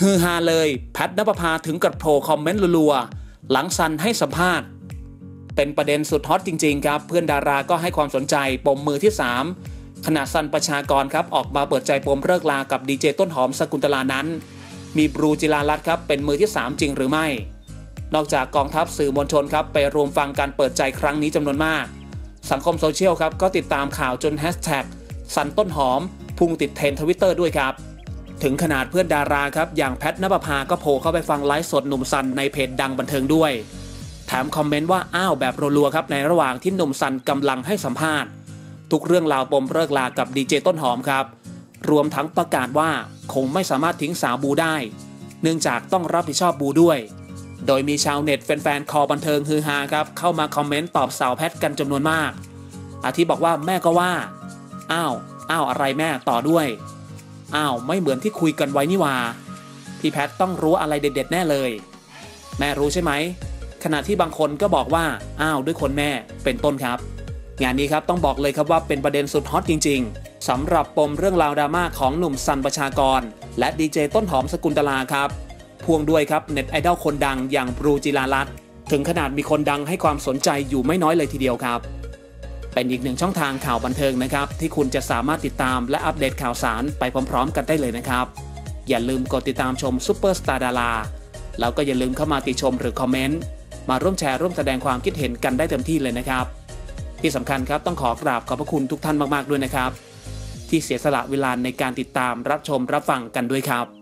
ฮือฮาเลยแพทณปภาถึงกับโผล่คอมเมนต์รัวๆหลังซันให้สัมภาษณ์เป็นประเด็นสุดฮอตจริงๆครับเพื่อนดาราก็ให้ความสนใจปมมือที่3ขณะซันประชากรครับออกมาเปิดใจปมเลิกลากับดีเจต้นหอมสกุลตลานั้นมีบลูจิรารัตน์ครับเป็นมือที่3จริงหรือไม่นอกจากกองทัพสื่อมวลชนครับไปรวมฟังการเปิดใจครั้งนี้จำนวนมากสังคมโซเชียลครับก็ติดตามข่าวจนแฮชแท็กซันต้นหอมพุ่งติดเทรนด์ Twitter ด้วยครับถึงขนาดเพื่อนดาราครับอย่างแพทณปภาก็โผล่เข้าไปฟังไลฟ์สดหนุ่มซันในเพจดังบันเทิงด้วยแถมคอมเมนต์ว่าอ้าวแบบรัวๆครับในระหว่างที่หนุ่มซันกำลังให้สัมภาษณ์ทุกเรื่องราวปมเลิกลากับดีเจต้นหอมครับรวมทั้งประกาศว่าคงไม่สามารถทิ้งสาวบูได้เนื่องจากต้องรับผิดชอบบูด้วยโดยมีชาวเน็ตแฟนๆคอบันเทิงฮือฮาครับเข้ามาคอมเมนต์ตอบสาวแพทกันจำนวนมากอาทิบอกว่าแม่ก็ว่าอ้าวอะไรแม่ต่อด้วยอ้าวไม่เหมือนที่คุยกันไว้นี่ว่าพี่แพทต้องรู้อะไรเด็ดๆแน่เลยแม่รู้ใช่ไหมขณะที่บางคนก็บอกว่าอ้าวด้วยคนแม่เป็นต้นครับงานนี้ครับต้องบอกเลยครับว่าเป็นประเด็นสุดฮอตจริงๆสำหรับปมเรื่องราวดราม่าของหนุ่มซันประชากรและดีเจต้นหอมสกุลตลาครับพ่วงด้วยครับเน็ตไอดอลคนดังอย่างบลูจิรารัตน์ถึงขนาดมีคนดังให้ความสนใจอยู่ไม่น้อยเลยทีเดียวครับเป็นอีกหนึ่งช่องทางข่าวบันเทิงนะครับที่คุณจะสามารถติดตามและอัปเดตข่าวสารไปพร้อมๆกันได้เลยนะครับอย่าลืมกดติดตามชมซุปเปอร์สตาร์ดาราแล้วก็อย่าลืมเข้ามาติชมหรือคอมเมนต์มาร่วมแชร์ร่วมแสดงความคิดเห็นกันได้เต็มที่เลยนะครับที่สำคัญครับต้องขอกราบขอบพระคุณทุกท่านมากๆด้วยนะครับที่เสียสละเวลาในการติดตามรับชมรับฟังกันด้วยครับ